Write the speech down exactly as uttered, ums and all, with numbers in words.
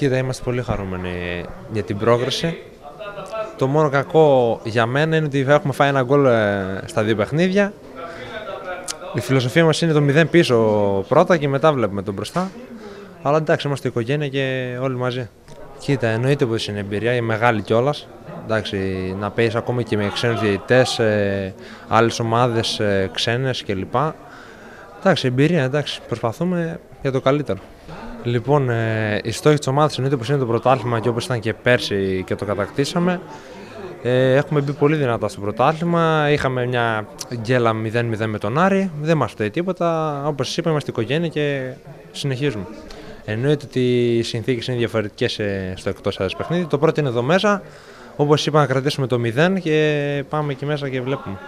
Κοίτα, είμαστε πολύ χαρούμενοι για την πρόκριση. Το μόνο κακό για μένα είναι ότι έχουμε φάει ένα γκολ στα δύο παιχνίδια. Η φιλοσοφία μας είναι το μηδέν πίσω πρώτα και μετά βλέπουμε τον μπροστά. Αλλά εντάξει, είμαστε οικογένεια και όλοι μαζί. Κοίτα, εννοείται πως είναι εμπειρία, η μεγάλη κιόλας. Εντάξει, να παίζεις ακόμα και με ξένους διαιτητές, άλλες ομάδες ξένες κλπ. Εντάξει, εμπειρία, εντάξει, προσπαθούμε για το καλύτερο. Λοιπόν, ε, η στόχη της ομάδας εννοείται πως είναι το πρωτάθλημα και όπως ήταν και πέρσι και το κατακτήσαμε. Ε, έχουμε μπει πολύ δυνατά στο πρωτάθλημα. Είχαμε μια γκέλα μηδέν μηδέν με τον Άρη. Δεν μας φταίει τίποτα. Όπως σας είπα, είμαστε οικογένεια και συνεχίζουμε. Εννοείται ότι οι συνθήκες είναι διαφορετικές στο εκτός έδρας παιχνίδι. Το πρώτο είναι εδώ μέσα. Όπως είπα, να κρατήσουμε το μηδέν και πάμε εκεί μέσα και βλέπουμε.